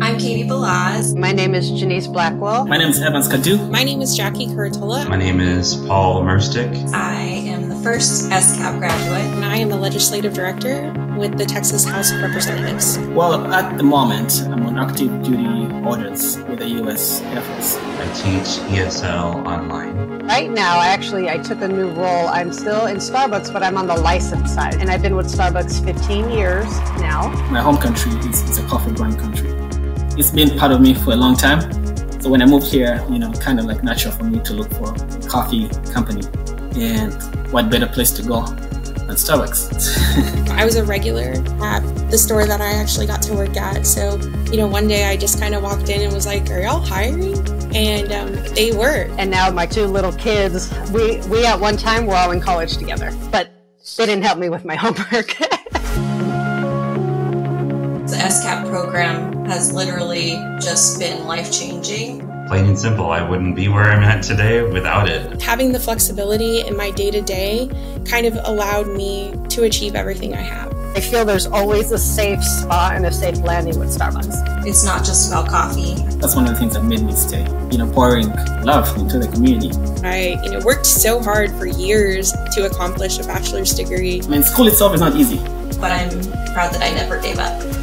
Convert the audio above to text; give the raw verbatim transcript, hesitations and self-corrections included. I'm Katie Balazs. My name is Janice Blackwell. My name is Evans Kadu. My name is Jackie Curatola. My name is Paul Merstick. I am the first S C A P graduate. And I am the legislative director with the Texas House of Representatives. Well, at the moment, I'm on active duty orders with the U S Air Force. I teach E S L online. Right now, actually, I took a new role. I'm still in Starbucks, but I'm on the licensed side. And I've been with Starbucks fifteen years now. My home country is, is a coffee brand country. It's been part of me for a long time. So when I moved here, you know, kind of like natural for me to look for a coffee company. And what better place to go than Starbucks? I was a regular at the store that I actually got to work at. So, you know, one day I just kind of walked in and was like, are y'all hiring? And um, they were. And now my two little kids, we, we at one time were all in college together, but they didn't help me with my homework. The S C A P program has literally just been life-changing. Plain and simple, I wouldn't be where I'm at today without it. Having the flexibility in my day-to-day kind of allowed me to achieve everything I have. I feel there's always a safe spot and a safe landing with Starbucks. It's not just about coffee. That's one of the things that made me stay, you know, pouring love into the community. I, you know, worked so hard for years to accomplish a bachelor's degree. I mean, school itself is not easy. But I'm proud that I never gave up.